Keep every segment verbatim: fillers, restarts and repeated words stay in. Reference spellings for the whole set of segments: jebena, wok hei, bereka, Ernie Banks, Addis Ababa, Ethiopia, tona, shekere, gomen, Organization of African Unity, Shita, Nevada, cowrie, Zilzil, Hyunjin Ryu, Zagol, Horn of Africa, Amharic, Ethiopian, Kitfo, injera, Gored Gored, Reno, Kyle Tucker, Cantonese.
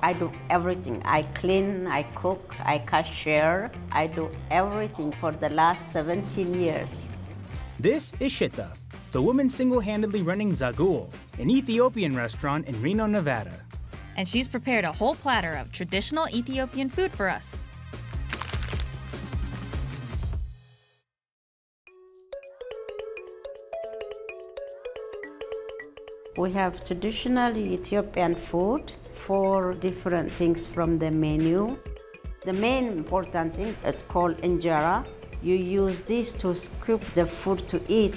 I do everything. I clean, I cook, I cashier. I do everything for the last seventeen years. This is Shita, the woman single-handedly running Zagol, an Ethiopian restaurant in Reno, Nevada. And she's prepared a whole platter of traditional Ethiopian food for us. We have traditional Ethiopian food, four different things from the menu. The main important thing, it's called injera. You use this to scoop the food to eat.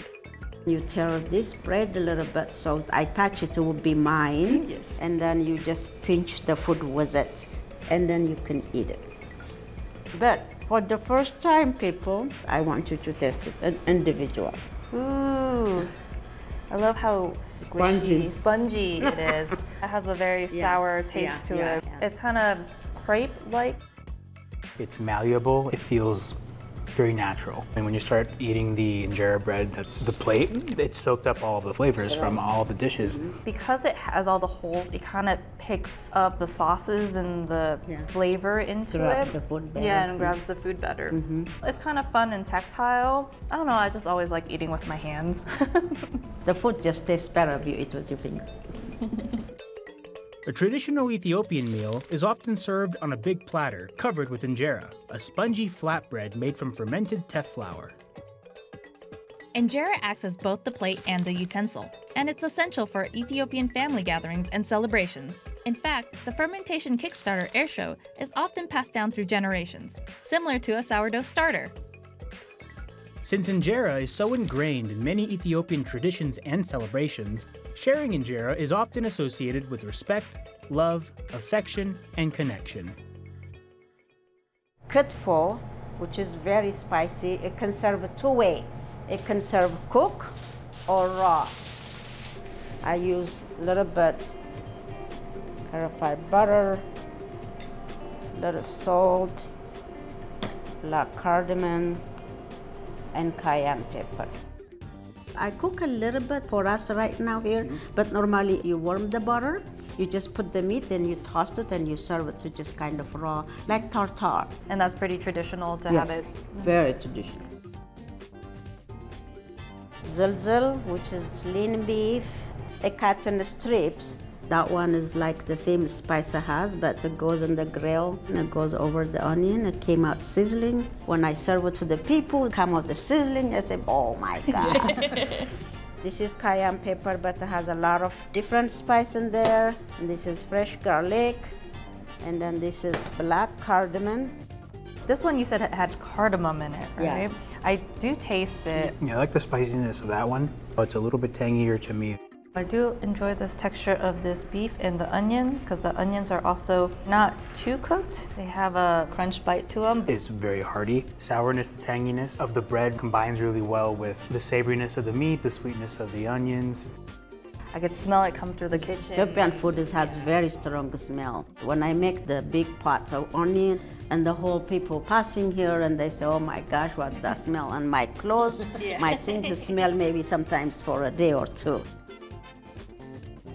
You tear this bread a little bit, so I touch it, it will be mine. Yes. And then you just pinch the food with it, and then you can eat it. But for the first time, people, I want you to taste it. It's individual. Ooh, I love how squishy, spongy, spongy it is. It has a very yeah. sour taste yeah. to yeah. it. Yeah. It's kind of crepe-like. It's malleable. It feels very natural. And when you start eating the injera bread, that's the plate, it soaked up all the flavors from all the dishes. Because it has all the holes, it kind of picks up the sauces and the yeah. flavor into Grab it. The food better. Yeah, and grabs the food better. Mm-hmm. It's kind of fun and tactile. I don't know, I just always like eating with my hands. The food just tastes better if you eat with your fingers. A traditional Ethiopian meal is often served on a big platter covered with injera, a spongy flatbread made from fermented teff flour. Injera acts as both the plate and the utensil, and it's essential for Ethiopian family gatherings and celebrations. In fact, the fermentation kickstarter ersho is often passed down through generations, similar to a sourdough starter. Since injera is so ingrained in many Ethiopian traditions and celebrations, sharing injera is often associated with respect, love, affection, and connection. Kitfo, which is very spicy, it can serve two ways. It can serve cooked or raw. I use a little bit clarified butter, a little salt, black cardamom, and cayenne pepper. I cook a little bit for us right now here, but normally you warm the butter, you just put the meat and you toss it and you serve it, so just kind of raw, like tartare. And that's pretty traditional to yes, have it? Very traditional. Zilzil, which is lean beef, a cut in strips. That one is like the same spice it has, but it goes on the grill and it goes over the onion. It came out sizzling. When I serve it to the people, it came out the sizzling. I say, oh my God. This is cayenne pepper, but it has a lot of different spice in there. And this is fresh garlic. And then this is black cardamom. This one you said it had cardamom in it, right? Yeah. I do taste it. Yeah, I like the spiciness of that one. Oh, it's a little bit tangier to me. I do enjoy this texture of this beef and the onions, because the onions are also not too cooked. They have a crunch bite to them. It's very hearty. Sourness, the tanginess of the bread combines really well with the savoriness of the meat, the sweetness of the onions. I could smell it come through the kitchen. Ethiopian food is, has yeah. very strong smell. When I make the big pots of onion and the whole people passing here and they say, oh my gosh, what that smell on my clothes, yeah. my things smell maybe sometimes for a day or two.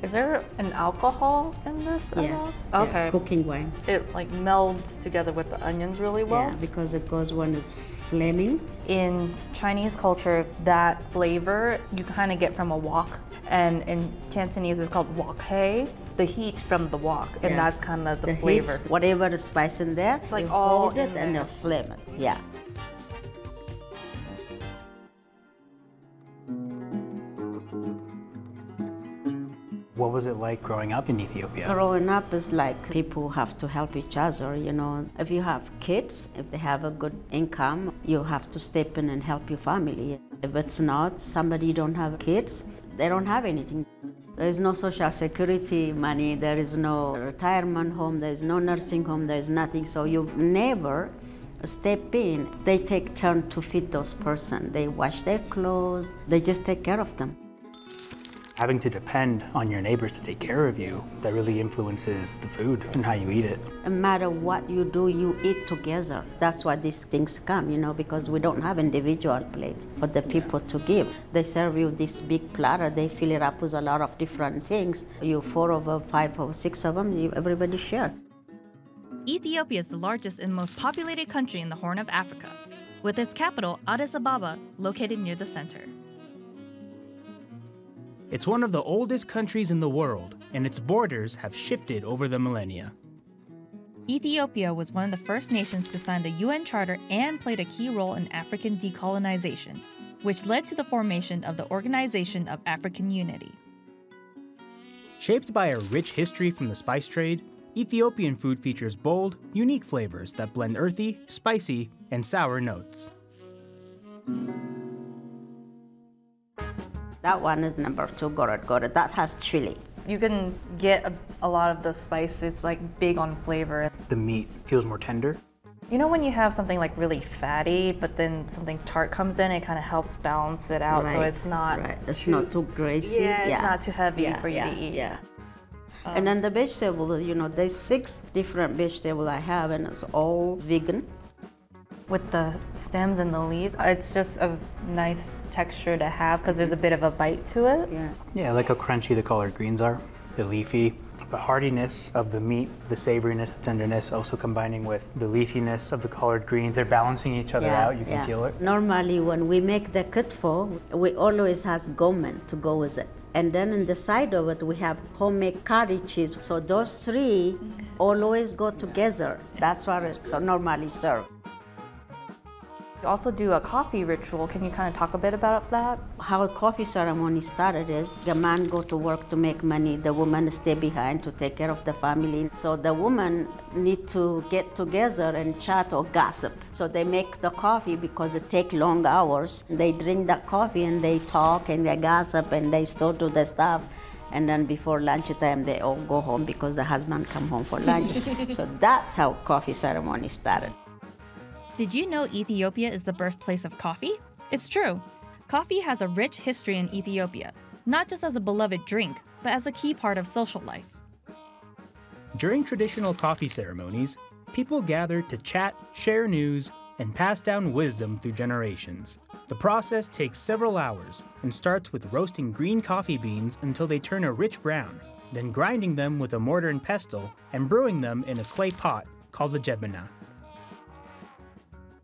Is there an alcohol in this at all? Yes. Okay. Yeah, cooking wine. It like melds together with the onions really well. Yeah, because it goes when it's flaming. In Chinese culture, that flavor you kind of get from a wok, and in Cantonese it's called wok hei. The heat from the wok, and yeah. that's kind of the, the flavor. Heat, whatever the spice in there, it's like all in it there. And you flame it. Yeah. What was it like growing up in Ethiopia? Growing up is like people have to help each other, you know. If you have kids, if they have a good income, you have to step in and help your family. If it's not, somebody don't have kids, they don't have anything. There is no social security money, there is no retirement home, there is no nursing home, there is nothing. So you never step in. They take turn to feed those person. They wash their clothes, they just take care of them. Having to depend on your neighbors to take care of you, that really influences the food and how you eat it. No matter what you do, you eat together. That's why these things come, you know, because we don't have individual plates for the people to give. They serve you this big platter, they fill it up with a lot of different things. You four of them, five or six of them, everybody share. Ethiopia is the largest and most populated country in the Horn of Africa, with its capital, Addis Ababa, located near the center. It's one of the oldest countries in the world, and its borders have shifted over the millennia. Ethiopia was one of the first nations to sign the U N Charter and played a key role in African decolonization, which led to the formation of the Organization of African Unity. Shaped by a rich history from the spice trade, Ethiopian food features bold, unique flavors that blend earthy, spicy, and sour notes. That one is number two, Gored Gored. That has chili. You can get a, a lot of the spice. It's like big on flavor. The meat feels more tender. You know when you have something like really fatty, but then something tart comes in, it kind of helps balance it out. Right. So it's not right. It's too, not too greasy. Yeah, it's yeah. not too heavy yeah, for you yeah, to eat. Yeah. Um, and then the vegetables, you know, there's six different vegetables I have, and it's all vegan. With the stems and the leaves, it's just a nice texture to have because there's a bit of a bite to it. Yeah. Yeah, I like how crunchy the collard greens are, the leafy, the heartiness of the meat, the savoriness, the tenderness, also combining with the leafiness of the collard greens. They're balancing each other yeah, out, you can yeah. feel it. Normally when we make the kitfo, we always has gomen to go with it. And then in the side of it, we have homemade curry cheese. So those three always go together. That's what it's normally served. You also do a coffee ritual. Can you kind of talk a bit about that? How a coffee ceremony started is the man go to work to make money, the woman stay behind to take care of the family. So the woman need to get together and chat or gossip. So they make the coffee because it takes long hours. They drink that coffee and they talk and they gossip and they still do the stuff. And then before lunchtime, they all go home because the husband come home for lunch. So that's how coffee ceremony started. Did you know Ethiopia is the birthplace of coffee? It's true. Coffee has a rich history in Ethiopia, not just as a beloved drink, but as a key part of social life. During traditional coffee ceremonies, people gather to chat, share news, and pass down wisdom through generations. The process takes several hours and starts with roasting green coffee beans until they turn a rich brown, then grinding them with a mortar and pestle and brewing them in a clay pot called a jebena.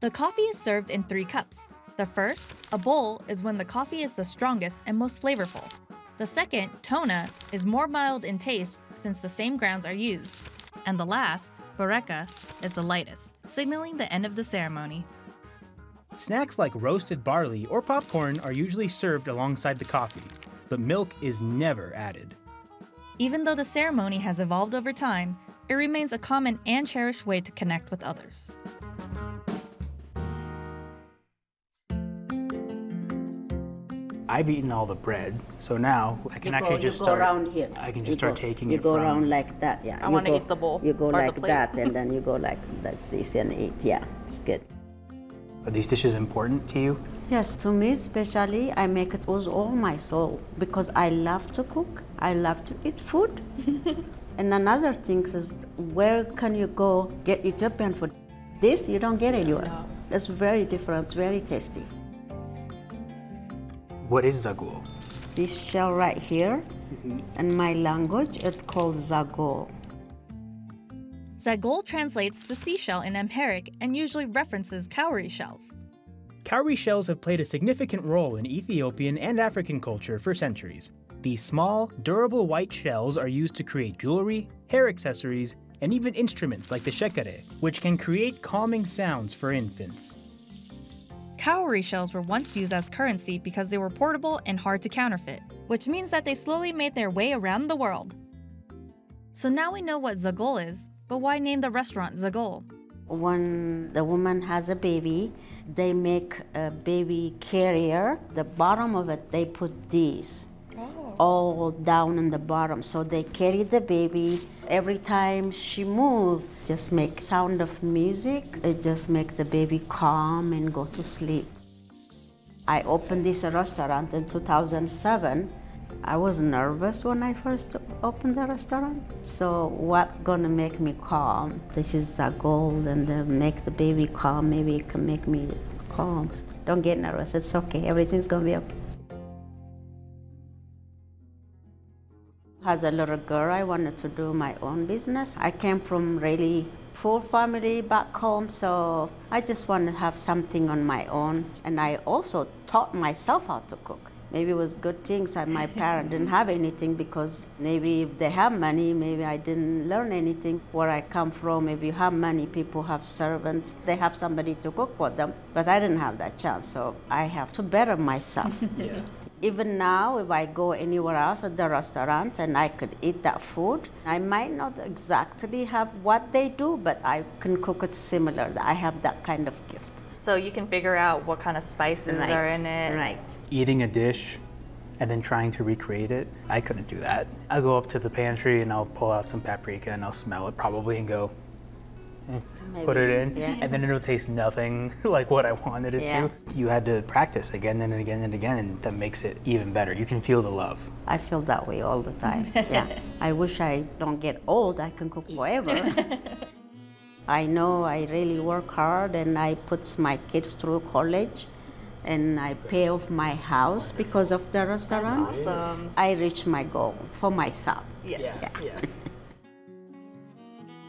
The coffee is served in three cups. The first, a bowl, is when the coffee is the strongest and most flavorful. The second, tona, is more mild in taste since the same grounds are used. And the last, bereka, is the lightest, signaling the end of the ceremony. Snacks like roasted barley or popcorn are usually served alongside the coffee, but milk is never added. Even though the ceremony has evolved over time, it remains a common and cherished way to connect with others. I've eaten all the bread, so now I can you actually go, just you go start. Around here. I can just you start go, taking you it. You go from, around like that, yeah. I want to eat the bowl. You go like that, and then you go like that's this and eat. Yeah, it's good. Are these dishes important to you? Yes, to me especially, I make it with all my soul because I love to cook. I love to eat food. And another thing is, where can you go get Ethiopian food? This you don't get anywhere. No. It's very different. It's very tasty. What is Zagol? This shell right here, mm-hmm. in my language, it's called Zagol. Zagol translates to seashell in Amharic and usually references cowrie shells. Cowrie shells have played a significant role in Ethiopian and African culture for centuries. These small, durable white shells are used to create jewelry, hair accessories, and even instruments like the shekere, which can create calming sounds for infants. Cowrie shells were once used as currency because they were portable and hard to counterfeit, which means that they slowly made their way around the world. So now we know what Zagol is, but why name the restaurant Zagol? When the woman has a baby, they make a baby carrier. The bottom of it, they put these oh. all down in the bottom. So they carry the baby. Every time she moves, just make sound of music. It just make the baby calm and go to sleep. I opened this restaurant in two thousand seven. I was nervous when I first opened the restaurant. So what's gonna make me calm? This is Zagol, and uh, make the baby calm. Maybe it can make me calm. Don't get nervous, it's okay. Everything's gonna be okay. As a little girl, I wanted to do my own business. I came from really poor family back home, so I just wanted to have something on my own. And I also taught myself how to cook. Maybe it was good things that my parents didn't have anything, because maybe if they have money, maybe I didn't learn anything. Where I come from, if you have money, people have servants, they have somebody to cook for them. But I didn't have that chance, so I have to better myself. Yeah. Even now, if I go anywhere else at the restaurant and I could eat that food, I might not exactly have what they do, but I can cook it similar. I have that kind of gift. So you can figure out what kind of spices right. are in it. Right. Eating a dish and then trying to recreate it, I couldn't do that. I'll go up to the pantry and I'll pull out some paprika and I'll smell it probably and go, eh, put it in. Yeah. And then it'll taste nothing like what I wanted it yeah. to. You had to practice again and again and again, and that makes it even better. You can feel the love. I feel that way all the time, yeah. I wish I don't get old, I can cook forever. I know I really work hard and I put my kids through college and I pay off my house because of the restaurant. Awesome. I reach my goal for myself. Yes. Yeah. Yeah.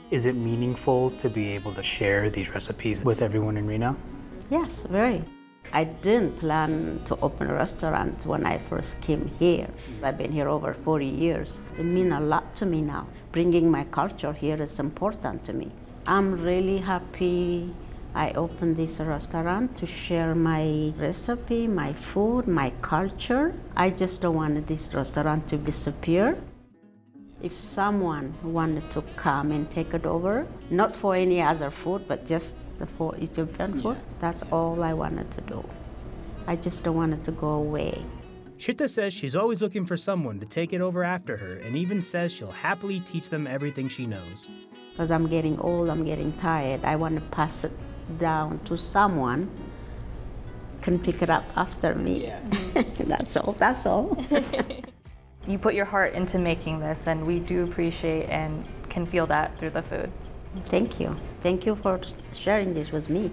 Is it meaningful to be able to share these recipes with everyone in Reno? Yes, very. I didn't plan to open a restaurant when I first came here. I've been here over forty years. It means a lot to me now. Bringing my culture here is important to me. I'm really happy I opened this restaurant to share my recipe, my food, my culture. I just don't want this restaurant to disappear. If someone wanted to come and take it over, not for any other food, but just for Ethiopian food, that's all I wanted to do. I just don't want it to go away. Shita says she's always looking for someone to take it over after her, and even says she'll happily teach them everything she knows. Because I'm getting old, I'm getting tired. I want to pass it down to someone can pick it up after me. Yeah. That's all, that's all. You put your heart into making this, and we do appreciate and can feel that through the food. Thank you. Thank you for sharing this with me.